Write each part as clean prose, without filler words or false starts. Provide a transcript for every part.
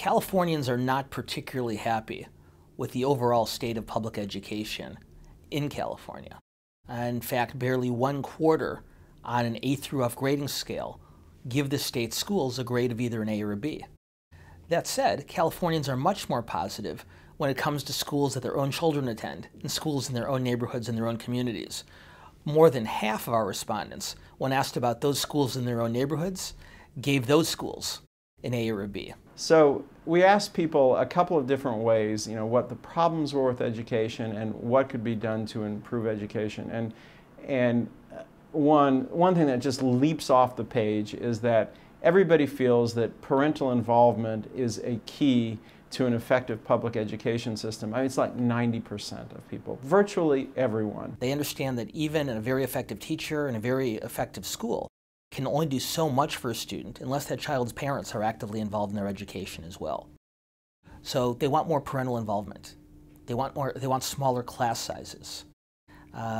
Californians are not particularly happy with the overall state of public education in California. In fact, barely 1/4 on an A through F grading scale give the state schools a grade of either an A or a B. That said, Californians are much more positive when it comes to schools that their own children attend and schools in their own neighborhoods and their own communities. More than half of our respondents, when asked about those schools in their own neighborhoods, gave those schools an A or a B. So we asked people a couple of different ways, what the problems were with education and what could be done to improve education. And one thing that just leaps off the page is that everybody feels that parental involvement is a key to an effective public education system. I mean, it's like 90% of people, virtually everyone. They understand that even a very effective teacher and a very effective school can only do so much for a student unless that child's parents are actively involved in their education as well. So they want more parental involvement. They want smaller class sizes.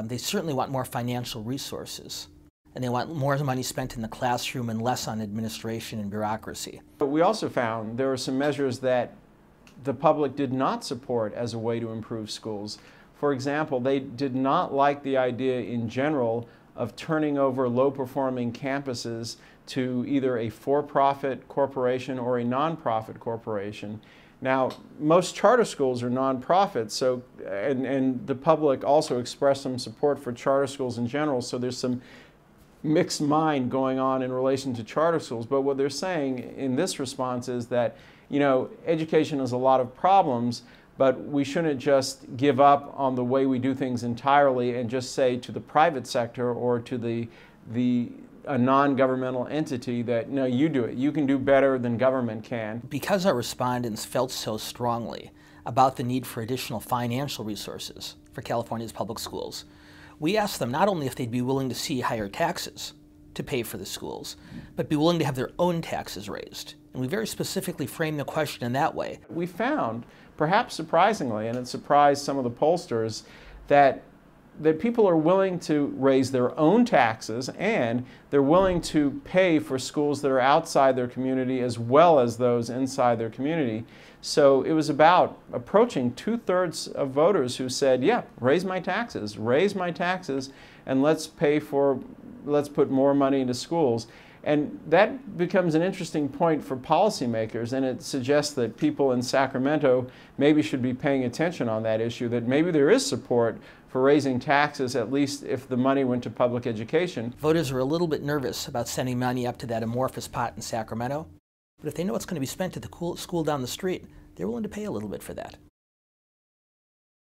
They certainly want more financial resources, and they want more money spent in the classroom and less on administration and bureaucracy. But we also found there were some measures that the public did not support as a way to improve schools. For example, they did not like the idea in general of turning over low-performing campuses to either a for-profit corporation or a non-profit corporation. Now, most charter schools are non-profits, so, and the public also expressed some support for charter schools in general, so there's some mixed mind going on in relation to charter schools. But what they're saying in this response is that, education has a lot of problems, but we shouldn't just give up on the way we do things entirely and just say to the private sector or to a non-governmental entity that, no, you do it. You can do better than government can. Because our respondents felt so strongly about the need for additional financial resources for California's public schools, we asked them not only if they'd be willing to see higher taxes to pay for the schools, but be willing to have their own taxes raised. And we very specifically framed the question in that way. We found, perhaps surprisingly, and it surprised some of the pollsters, that people are willing to raise their own taxes, and they're willing to pay for schools that are outside their community as well as those inside their community. So it was about approaching 2/3 of voters who said, yeah, raise my taxes, and let's put more money into schools. And that becomes an interesting point for policymakers, and it suggests that people in Sacramento maybe should be paying attention on that issue, that maybe there is support for raising taxes, at least if the money went to public education. Voters are a little bit nervous about sending money up to that amorphous pot in Sacramento, but if they know it's going to be spent at the school down the street, they're willing to pay a little bit for that.